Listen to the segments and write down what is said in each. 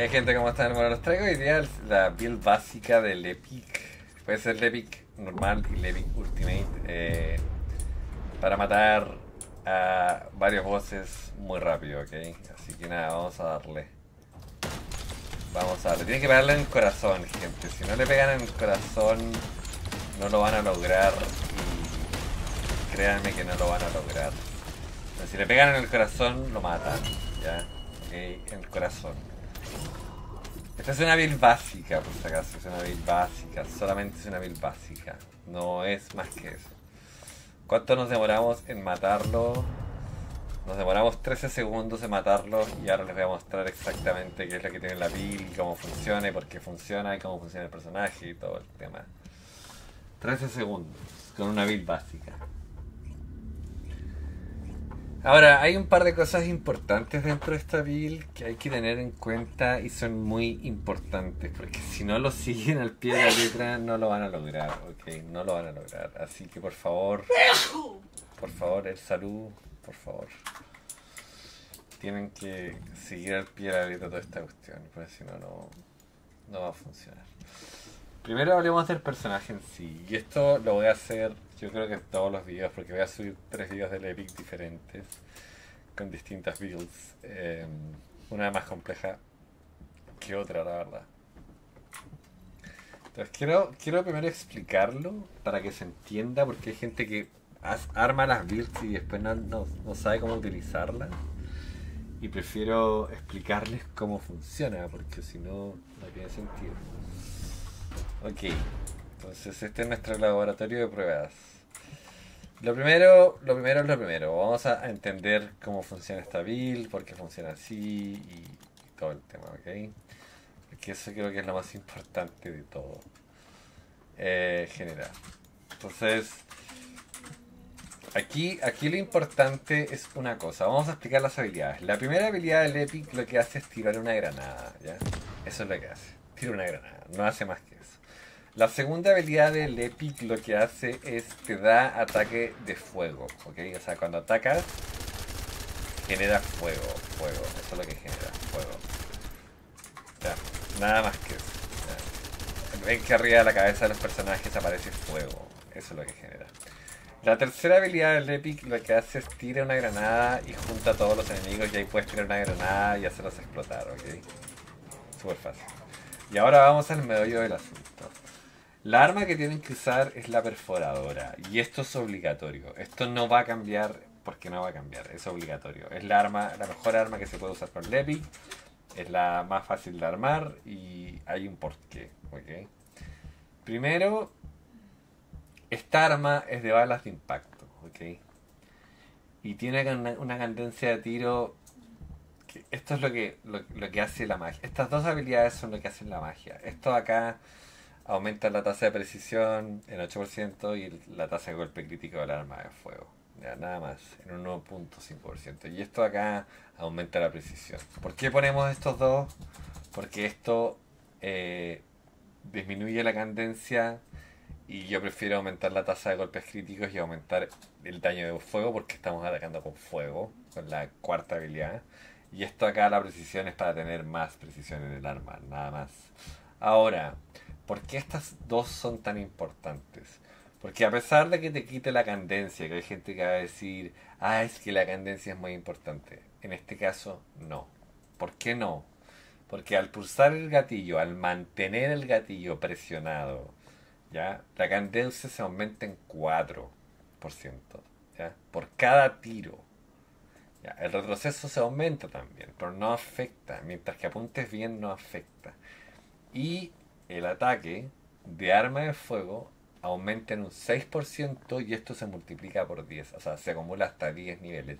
¿Qué hay, gente? ¿Cómo están? Bueno, les traigo hoy día la build básica del Epic. Puede ser Lepic normal y Lepic Ultimate para matar a varios bosses muy rápido, ¿ok? Así que nada, vamos a darle. Tienen que pegarle en el corazón, gente. Si no le pegan en el corazón, no lo van a lograr. Y créanme que no lo van a lograr. Si le pegan en el corazón, lo matan, ¿ya? Ok, en el corazón. Esta es una build básica, por si acaso. Es una build básica, solamente es una build básica. No es más que eso. ¿Cuánto nos demoramos en matarlo? Nos demoramos 13 segundos en matarlo. Y ahora les voy a mostrar exactamente qué es lo que tiene la build, cómo funciona y por qué funciona, y cómo funciona el personaje y todo el tema. 13 segundos con una build básica. Ahora, hay un par de cosas importantes dentro de esta build que hay que tener en cuenta y son muy importantes, porque si no lo siguen al pie de la letra no lo van a lograr, ok, no lo van a lograr. Así que por favor, el salud, por favor. Tienen que seguir al pie de la letra toda esta cuestión, porque si no, no va a funcionar. Primero hablemos del personaje en sí, y esto lo voy a hacer yo creo que en todos los videos, porque voy a subir 3 videos del Epic diferentes con distintas builds, una más compleja que otra, la verdad. Entonces quiero primero explicarlo para que se entienda, porque hay gente que arma las builds y después no sabe cómo utilizarlas, y prefiero explicarles cómo funciona, porque si no, no tiene sentido. Ok, entonces este es nuestro laboratorio de pruebas. Lo primero. Vamos a entender cómo funciona esta build, por qué funciona así y todo el tema, ¿ok? Porque eso creo que es lo más importante de todo. General. Entonces, aquí lo importante es una cosa. Vamos a explicar las habilidades. La primera habilidad del Epic lo que hace es tirar una granada, ¿ya? Eso es lo que hace. Tira una granada. No hace más que eso. La segunda habilidad del Epic lo que hace es te da ataque de fuego, ¿ok? O sea, cuando atacas, genera fuego. Eso es lo que genera, fuego. Ya, nada más que eso. Ya. Ven que arriba de la cabeza de los personajes aparece fuego. Eso es lo que genera. La tercera habilidad del Epic lo que hace es tira una granada y junta a todos los enemigos, y ahí puedes tirar una granada y hacerlos explotar, ¿ok? Súper fácil. Y ahora vamos al meollo del asunto. La arma que tienen que usar es la perforadora, y esto es obligatorio. Esto no va a cambiar, porque no va a cambiar, es obligatorio. Es la mejor arma que se puede usar con Lepic, es la más fácil de armar y hay un porqué, ¿ok? Primero, esta arma es de balas de impacto, ¿ok? Y tiene una cadencia de tiro. Esto es lo que hace la magia. Estas dos habilidades son lo que hacen la magia. Esto acá aumenta la tasa de precisión en 8% y la tasa de golpe crítico del arma de fuego. Ya, nada más, en un 9.5%. Y esto acá aumenta la precisión. ¿Por qué ponemos estos dos? Porque esto disminuye la cadencia, y yo prefiero aumentar la tasa de golpes críticos y aumentar el daño de fuego, porque estamos atacando con fuego, con la cuarta habilidad. Y esto acá, la precisión, es para tener más precisión en el arma, nada más. Ahora, ¿por qué estas dos son tan importantes? Porque a pesar de que te quite la cadencia, que hay gente que va a decir, ah, es que la cadencia es muy importante. En este caso, no. ¿Por qué no? Porque al pulsar el gatillo, al mantener el gatillo presionado, ¿ya? La cadencia se aumenta en 4%, ¿ya? Por cada tiro. Ya, el retroceso se aumenta también, pero no afecta. Mientras que apuntes bien, no afecta. Y el ataque de arma de fuego aumenta en un 6%, y esto se multiplica por 10. O sea, se acumula hasta 10 niveles.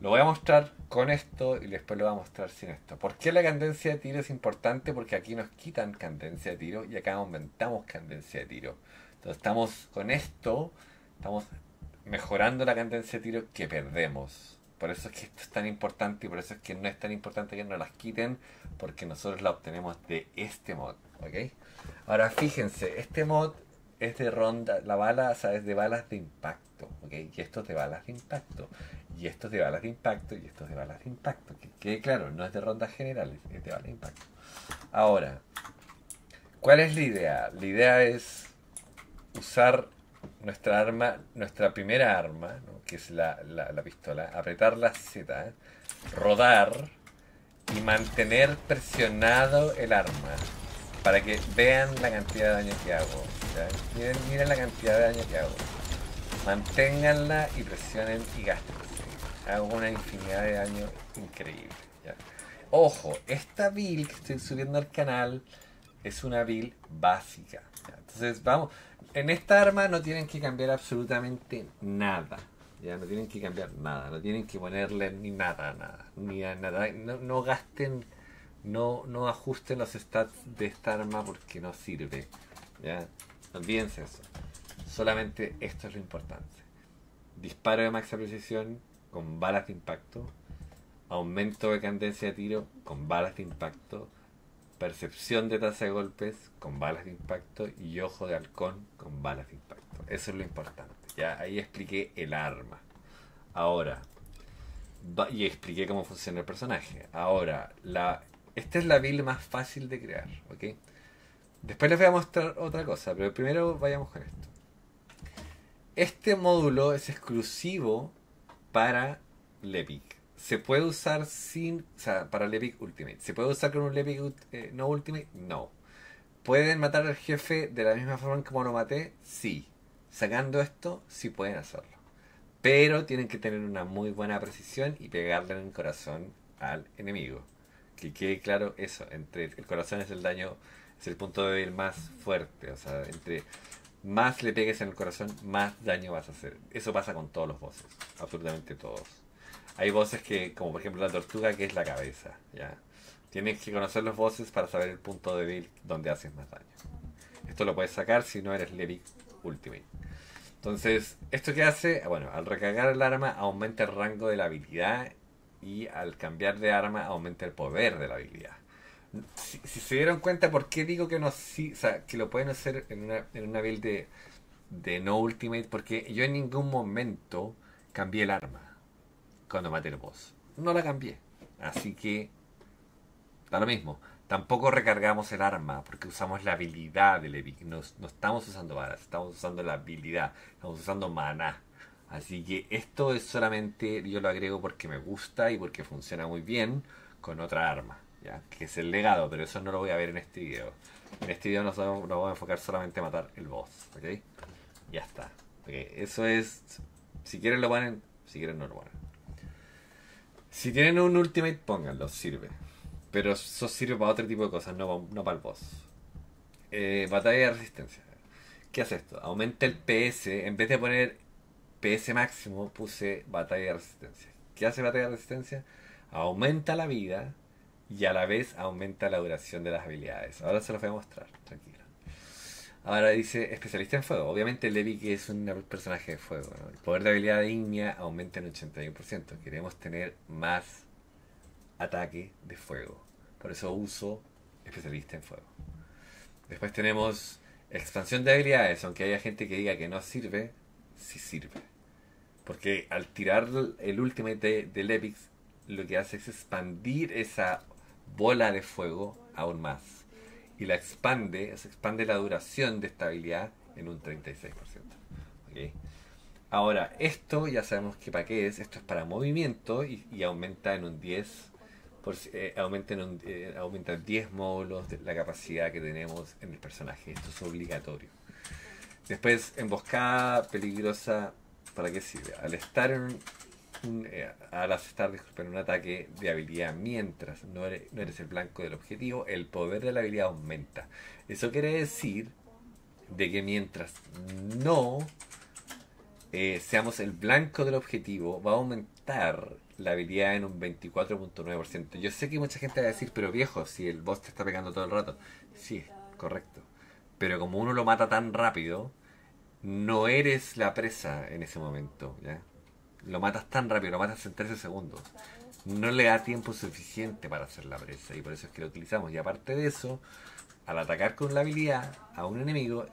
Lo voy a mostrar con esto y después lo voy a mostrar sin esto. ¿Por qué la cadencia de tiro es importante? Porque aquí nos quitan cadencia de tiro y acá aumentamos cadencia de tiro. Entonces estamos con esto, estamos mejorando la cadencia de tiro que perdemos. Por eso es que esto es tan importante, y por eso es que no es tan importante que nos las quiten, porque nosotros la obtenemos de este mod, ¿ok? Ahora fíjense, este mod es de ronda, la bala, o sea, es de balas de impacto, ¿ok? Y esto es de balas de impacto. Y esto es de balas de impacto, y esto es de balas de impacto. Que quede claro, no es de rondas generales, es de balas de impacto. Ahora, ¿cuál es la idea? La idea es usar nuestra arma, nuestra primera arma, ¿no?, que es la pistola, apretar la Z, rodar y mantener presionado el arma para que vean la cantidad de daño que hago. Miren la cantidad de daño que hago. Manténganla y presionen y gástense. Hago una infinidad de daño increíble, ¿ya? Ojo, esta build que estoy subiendo al canal es una build básica, ¿ya? Entonces vamos, en esta arma no tienen que cambiar absolutamente nada, ya, no tienen que cambiar nada, no tienen que ponerle ni nada, no gasten, no ajusten los stats de esta arma porque no sirve, ya, olvídense eso. Solamente esto es lo importante. Disparo de máxima precisión con balas de impacto. Aumento de cadencia de tiro con balas de impacto. Percepción de tasa de golpes con balas de impacto. Y ojo de halcón con balas de impacto. Eso es lo importante. Ya ahí expliqué el arma. Ahora, y expliqué cómo funciona el personaje. Ahora, esta es la build más fácil de crear, ¿ok? Después les voy a mostrar otra cosa, pero primero vayamos con esto. Este módulo es exclusivo para Lepic. Se puede usar para Lepic Ultimate. ¿Se puede usar con un Lepic no Ultimate? No. ¿Pueden matar al jefe de la misma forma como lo maté? Sí. Sacando esto, sí pueden hacerlo. Pero tienen que tener una muy buena precisión y pegarle en el corazón al enemigo. Que quede claro eso. El corazón es el daño, es el punto débil más fuerte. O sea, entre más le pegues en el corazón, más daño vas a hacer. Eso pasa con todos los bosses, absolutamente todos. Hay bosses que, como por ejemplo la tortuga, que es la cabeza, ¿ya? Tienes que conocer los bosses para saber el punto débil donde haces más daño. Esto lo puedes sacar si no eres Lepic Ultimate. Entonces, ¿esto qué hace? Bueno, al recargar el arma aumenta el rango de la habilidad, y al cambiar de arma aumenta el poder de la habilidad. Si se dieron cuenta por qué digo que no, o sea, que lo pueden hacer en una build de no Ultimate, porque yo en ningún momento cambié el arma cuando maté el boss. No la cambié. Así que da lo mismo. Tampoco recargamos el arma porque usamos la habilidad del Epic. No estamos usando balas, estamos usando la habilidad, estamos usando maná. Así que esto es solamente, yo lo agrego porque me gusta y porque funciona muy bien con otra arma, ¿ya? Que es el legado, pero eso no lo voy a ver en este video. En este video nos vamos a enfocar solamente a matar el boss, ¿ok? Ya está, okay. Eso es, si quieren lo ponen, si quieren no lo ponen. Si tienen un ultimate, pónganlo, sirve. Pero eso sirve para otro tipo de cosas, no para el boss. Batalla de resistencia. ¿Qué hace esto? Aumenta el PS. En vez de poner PS máximo, puse batalla de resistencia. ¿Qué hace batalla de resistencia? Aumenta la vida y a la vez aumenta la duración de las habilidades. Ahora se los voy a mostrar, tranquilo. Ahora dice especialista en fuego. Obviamente Levi, que es un personaje de fuego, ¿no? El poder de habilidad de Ignia aumenta en 81%. Queremos tener más ataque de fuego. Por eso uso especialista en fuego. Después tenemos expansión de habilidades. Aunque haya gente que diga que no sirve, sí sirve. Porque al tirar el ultimate del Epix, lo que hace es expandir esa bola de fuego aún más, y la expande, se expande la duración de esta habilidad en un 36%, ¿okay? Ahora, esto ya sabemos que para qué es. Esto es para movimiento y aumenta en un 10%, aumenta 10 módulos de la capacidad que tenemos en el personaje. Esto es obligatorio. Después, emboscada peligrosa. ¿Para qué sirve? Al estar en un ataque de habilidad mientras no eres el blanco del objetivo, el poder de la habilidad aumenta. Eso quiere decir de que mientras no seamos el blanco del objetivo, va a aumentar la habilidad en un 24.9%. Yo sé que mucha gente va a decir, pero viejo, si el boss te está pegando todo el rato. Sí, correcto, pero como uno lo mata tan rápido, no eres la presa en ese momento, ¿ya? Lo matas tan rápido, lo matas en 13 segundos. No le da tiempo suficiente para hacer la presa, y por eso es que lo utilizamos. Y aparte de eso, al atacar con la habilidad a un enemigo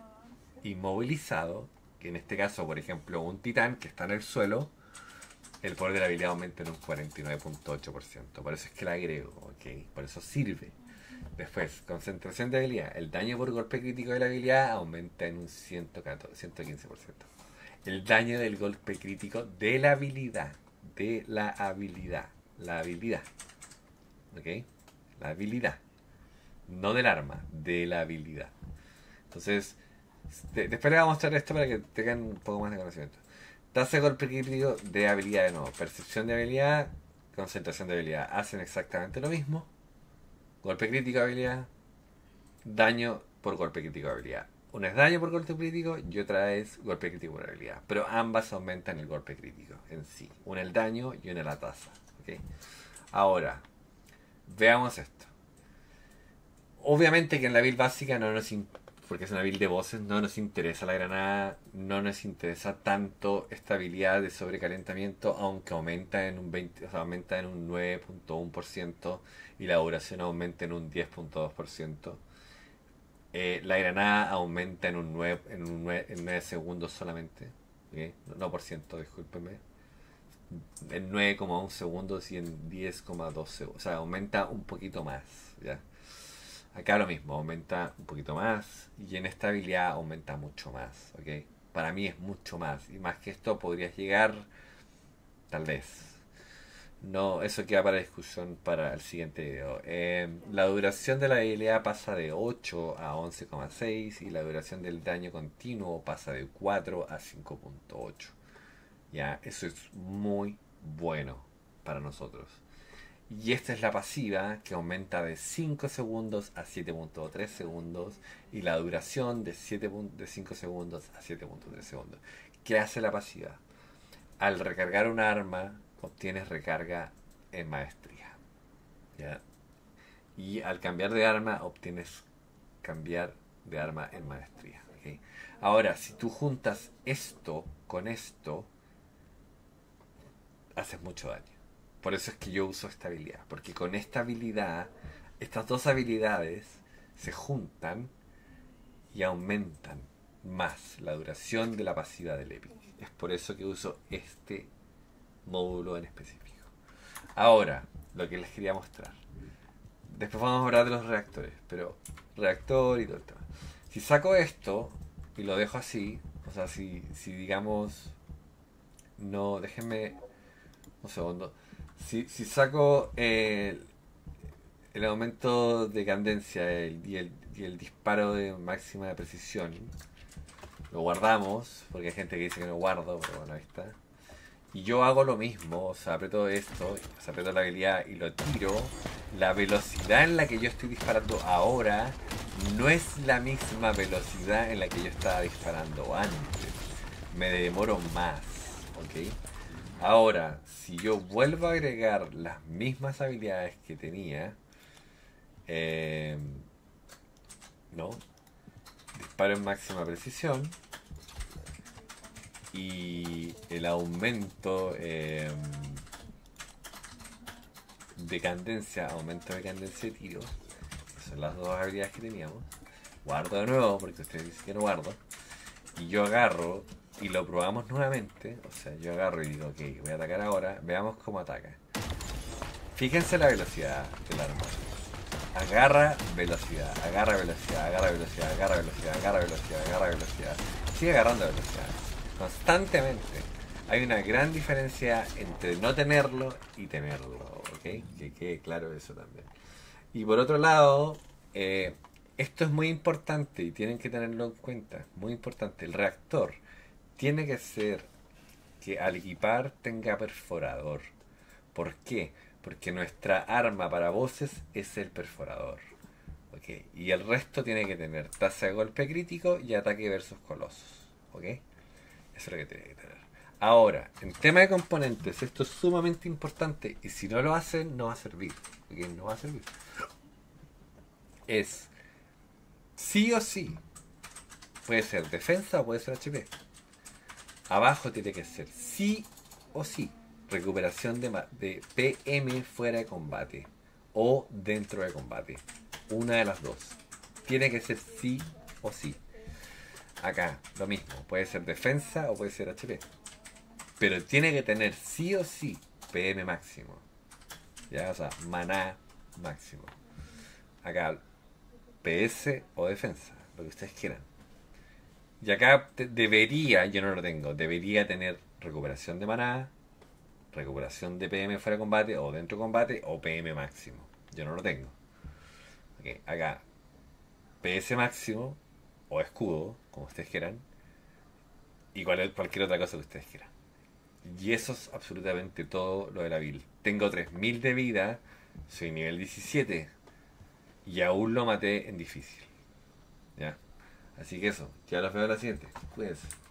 inmovilizado, que en este caso, por ejemplo, un titán que está en el suelo, El poder de la habilidad aumenta en un 49.8%. Por eso es que la agrego, ok. Por eso sirve. Después, concentración de habilidad. El daño por golpe crítico de la habilidad aumenta en un 115%. El daño del golpe crítico de la habilidad. De la habilidad. La habilidad. ¿Ok? La habilidad. No del arma. De la habilidad. Entonces, después les voy a mostrar esto para que tengan un poco más de conocimiento. Tasa de golpe crítico de habilidad de nuevo. Percepción de habilidad. Concentración de habilidad. Hacen exactamente lo mismo. Golpe crítico de habilidad. Daño por golpe crítico de habilidad. Una es daño por golpe crítico y otra es golpe crítico por habilidad. Pero ambas aumentan el golpe crítico en sí. Una el daño y una la tasa. ¿Okay? Ahora, veamos esto. Obviamente que en la build básica no nos interesa, porque es una build de voces, no nos interesa la granada, no nos interesa tanto esta habilidad de sobrecalentamiento, aunque aumenta en un 9.1% y la duración aumenta en un 10.2%. La granada aumenta en un 9 segundos solamente, ¿okay? No por ciento, discúlpeme, en 9,1 segundos y en 10,2 segundos, o sea, aumenta un poquito más, ¿ya? Acá lo mismo, aumenta un poquito más y en esta habilidad aumenta mucho más, ¿ok? Para mí es mucho más, y más que esto podrías llegar, tal vez. No, eso queda para discusión para el siguiente video. La duración de la habilidad pasa de 8 a 11,6 y la duración del daño continuo pasa de 4 a 5,8. Ya, eso es muy bueno para nosotros. Y esta es la pasiva que aumenta de 5 segundos a 7.3 segundos y la duración de 5 segundos a 7.3 segundos. ¿Qué hace la pasiva? Al recargar un arma, obtienes recarga en maestría, ¿ya? Y al cambiar de arma obtienes cambiar de arma en maestría, ¿okay? Ahora, si tú juntas esto con esto, haces mucho daño. Por eso es que yo uso esta habilidad, porque con esta habilidad, estas dos habilidades se juntan y aumentan más la duración de la pasiva del Epic. Es por eso que uso este módulo en específico. Ahora, lo que les quería mostrar. Después vamos a hablar de los reactores, pero reactor y todo el tema. Si saco esto y lo dejo así, o sea, si digamos, no, déjenme un segundo. Si saco el aumento de cadencia y el disparo de máxima de precisión, lo guardamos, porque hay gente que dice que no guardo, pero bueno, ahí está. Y yo hago lo mismo, o sea, aprieto esto, o sea, aprieto la habilidad y lo tiro. La velocidad en la que yo estoy disparando ahora no es la misma velocidad en la que yo estaba disparando antes. Me demoro más, ¿ok? Ahora, si yo vuelvo a agregar las mismas habilidades que tenía, ¿no? Disparo en máxima precisión y el aumento de cadencia, aumento de cadencia de tiro, que son las dos habilidades que teníamos. Guardo de nuevo, porque ustedes dicen que no guardo. Y yo agarro y lo probamos nuevamente. O sea, yo agarro y digo, ok, voy a atacar ahora. Veamos cómo ataca. Fíjense la velocidad del arma. Agarra velocidad, agarra velocidad, agarra velocidad, agarra velocidad, agarra velocidad, agarra velocidad. Sigue agarrando velocidad constantemente. Hay una gran diferencia entre no tenerlo y tenerlo, ¿ok? Que quede claro eso también. Y por otro lado, esto es muy importante y tienen que tenerlo en cuenta. Muy importante, el reactor tiene que ser que al equipar tenga perforador. ¿Por qué? Porque nuestra arma para voces es el perforador, ¿ok? Y el resto tiene que tener tasa de golpe crítico y ataque versus colosos, ¿ok? Eso es lo que tiene que tener. Ahora, en tema de componentes, esto es sumamente importante y si no lo hacen, no va a servir, ¿ok? No va a servir. Es sí o sí. Puede ser defensa o puede ser HP. Abajo tiene que ser sí o sí recuperación de PM fuera de combate o dentro de combate. Una de las dos. Tiene que ser sí o sí. Acá lo mismo. Puede ser defensa o puede ser HP. Pero tiene que tener sí o sí PM máximo. Ya, o sea, maná máximo. Acá PS o defensa, lo que ustedes quieran. Y acá debería, yo no lo tengo, debería tener recuperación de maná, recuperación de PM fuera de combate o dentro de combate o PM máximo. Yo no lo tengo. Okay, acá PS máximo o escudo, como ustedes quieran, y cualquier otra cosa que ustedes quieran. Y eso es absolutamente todo lo de la build. Tengo 3000 de vida, soy nivel 17 y aún lo maté en difícil. ¿Ya? Así que eso, ya los veo en la siguiente. Cuídense.